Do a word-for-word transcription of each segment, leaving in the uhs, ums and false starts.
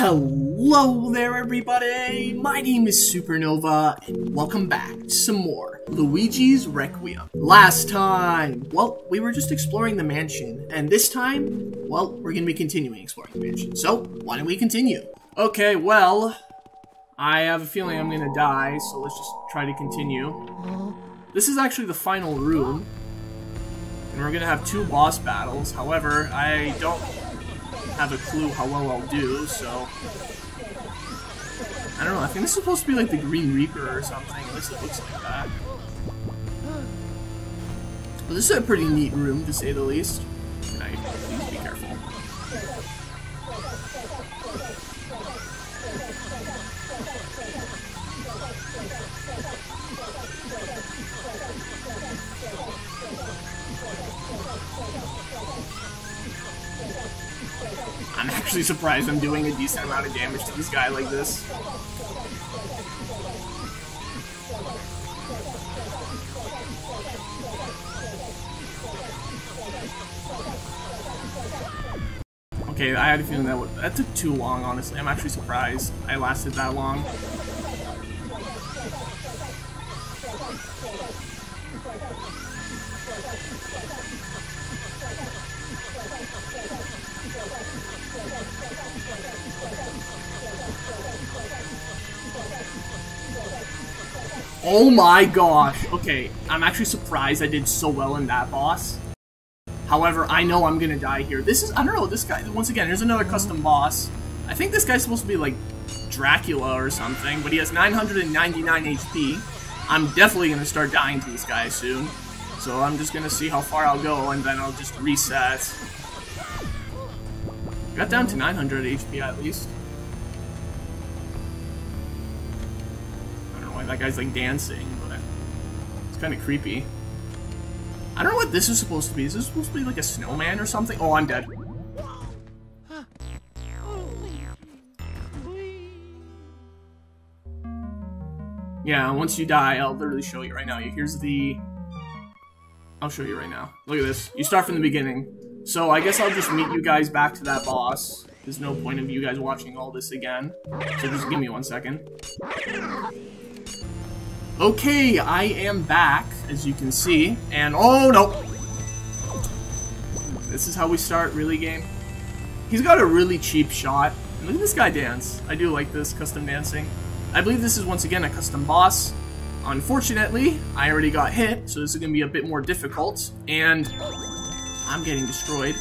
Hello there everybody, my name is Supernova, and welcome back to some more Luigi's Requiem. Last time, well, we were just exploring the mansion, and this time, well, we're gonna be continuing exploring the mansion, so why don't we continue? Okay, well, I have a feeling I'm gonna die, so let's just try to continue. This is actually the final room, and we're gonna have two boss battles, however, I don't have a clue how well I'll do, so I don't know. I think this is supposed to be like the Green Reaper or something. At least it looks like that. But this is a pretty neat room, to say the least. Can I please be careful? I'm actually surprised I'm doing a decent amount of damage to this guy like this. Okay, I had a feeling that would, that took too long, honestly. I'm actually surprised I lasted that long. Oh my gosh, okay, I'm actually surprised I did so well in that boss. However, I know I'm gonna die here. This is, I don't know, this guy, once again, here's another custom boss. I think this guy's supposed to be like Dracula or something, but he has nine hundred ninety-nine H P. I'm definitely gonna start dying to this guy soon. So I'm just gonna see how far I'll go and then I'll just reset. Got down to nine hundred H P at least. That guy's like dancing, but it's kind of creepy. I don't know what this is supposed to be. Is this supposed to be like a snowman or something? Oh, I'm dead. Yeah, once you die, I'll literally show you right now. Here's the... I'll show you right now. Look at this. You start from the beginning. So I guess I'll just meet you guys back to that boss. There's no point of you guys watching all this again. So just give me one second. Okay, I am back, as you can see, and oh no! This is how we start, really, game. He's got a really cheap shot. And look at this guy dance. I do like this custom dancing. I believe this is, once again, a custom boss. Unfortunately, I already got hit, so this is going to be a bit more difficult, and I'm getting destroyed.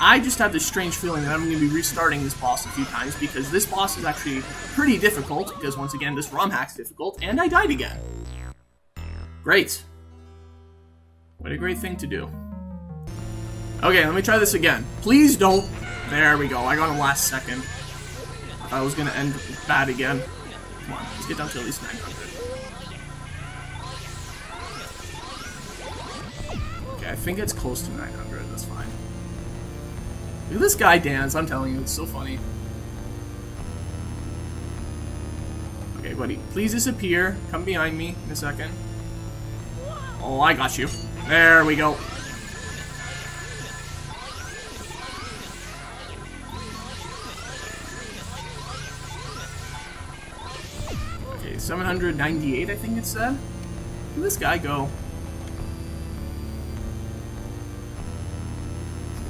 I just have this strange feeling that I'm going to be restarting this boss a few times, because this boss is actually pretty difficult, because once again, this ROM hack's difficult, and I died again. Great. What a great thing to do. Okay, let me try this again. Please don't. There we go. I got him last second. I was going to end bad again. Come on, let's get down to at least nine hundred. Okay, I think it's close to nine hundred. That's fine. Look at this guy dance. I'm telling you, it's so funny. Okay, buddy. Please disappear. Come behind me in a second. Oh, I got you. There we go. Okay, seven hundred ninety-eight, I think it said. Look at this guy go.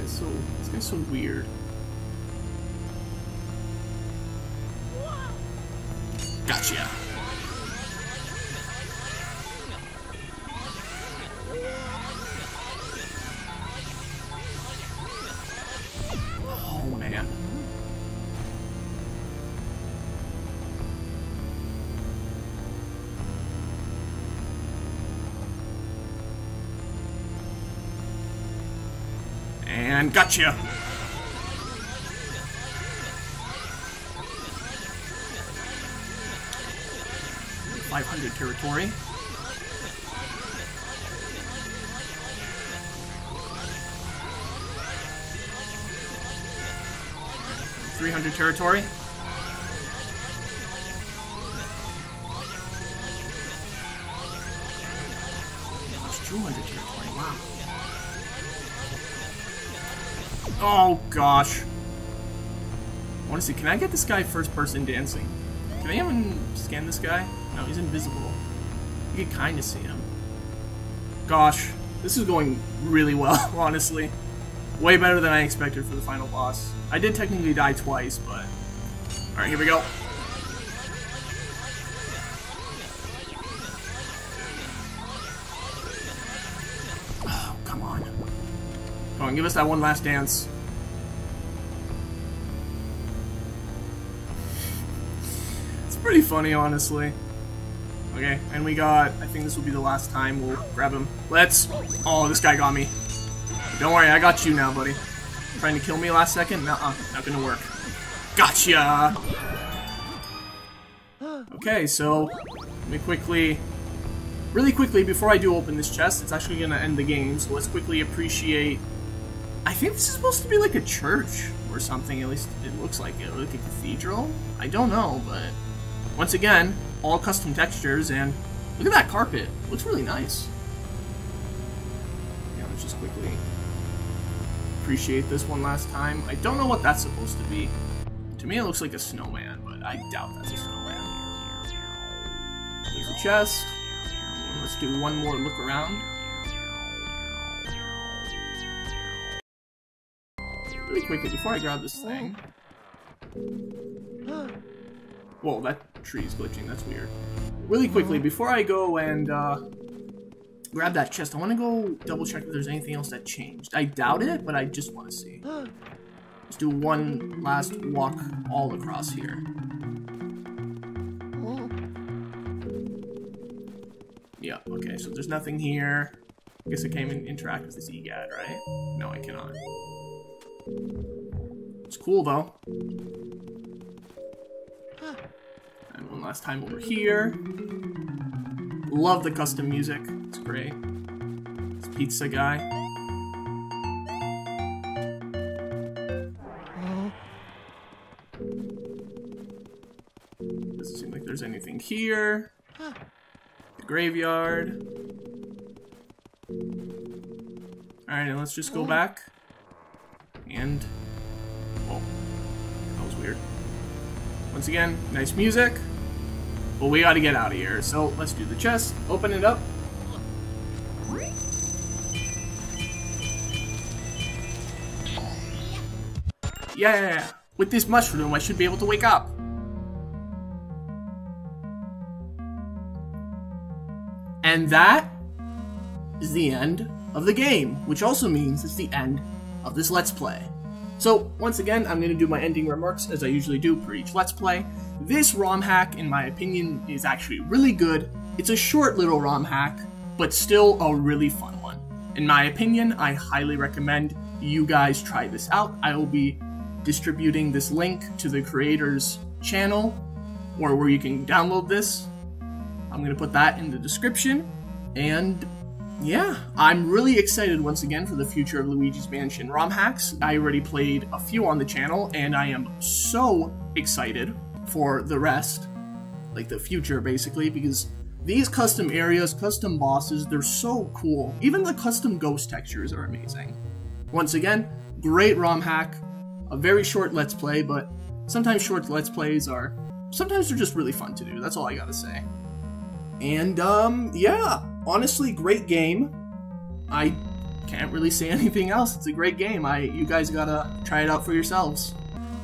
This guy's so, this guy's so weird. Gotcha. And gotcha! five hundred territory. three hundred territory. That's two hundred territory, wow. Oh gosh. Honestly, can I get this guy first person dancing? Can anyone scan this guy? No, he's invisible. You can kind of see him. Gosh, this is going really well, honestly. Way better than I expected for the final boss. I did technically die twice, but... Alright, here we go. Oh, come on. Come on, give us that one last dance. It's pretty funny, honestly. Okay, and we got... I think this will be the last time we'll grab him. Let's... Oh, this guy got me. Don't worry, I got you now, buddy. Trying to kill me last second? Nuh-uh, not gonna work. Gotcha! Okay, so let me quickly, really quickly, before I do open this chest, it's actually gonna end the game, so let's quickly appreciate... I think this is supposed to be like a church or something, at least it looks like it, or like a cathedral? I don't know, but once again, all custom textures, and look at that carpet. It looks really nice. Yeah, let's just quickly... appreciate this one last time. I don't know what that's supposed to be. To me it looks like a snowman, but I doubt that's a snowman. There's a chest. Let's do one more look around. Really quickly, before I grab this thing... Whoa, that tree's glitching, that's weird. Really quickly, before I go and uh... grab that chest. I want to go double check if there's anything else that changed. I doubt it, but I just want to see. Let's do one last walk all across here. Yeah, okay, so there's nothing here. I guess I can't even interact with this E G A D, right? No, I cannot. It's cool, though. And one last time over here. Love the custom music. It's great. It's pizza guy. Doesn't seem like there's anything here. The graveyard. Alright, and let's just go back. And... Oh. That was weird. Once again, nice music. But we gotta get out of here, so let's do the chest. Open it up. Yeah! With this mushroom, I should be able to wake up! And that is the end of the game, which also means it's the end of this Let's Play. So, once again, I'm going to do my ending remarks as I usually do for each Let's Play. This ROM hack, in my opinion, is actually really good. It's a short little ROM hack, but still a really fun one. In my opinion, I highly recommend you guys try this out. I will be distributing this link to the creator's channel, or where you can download this. I'm gonna put that in the description, and yeah, I'm really excited once again for the future of Luigi's Mansion ROM hacks. I already played a few on the channel, and I am so excited for the rest, like the future basically, because these custom areas, custom bosses, they're so cool. Even the custom ghost textures are amazing. Once again, great ROM hack. A very short Let's Play, but sometimes short Let's Plays are... Sometimes they're just really fun to do, that's all I gotta say. And, um, yeah. Honestly, great game. I can't really say anything else. It's a great game. I, you guys gotta try it out for yourselves.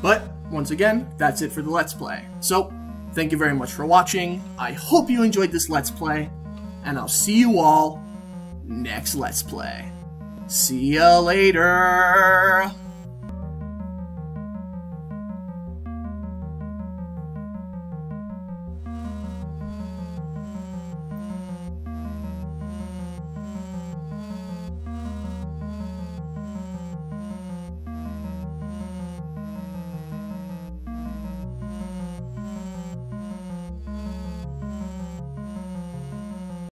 But, once again, that's it for the Let's Play. So, thank you very much for watching. I hope you enjoyed this Let's Play. And I'll see you all next Let's Play. See ya later!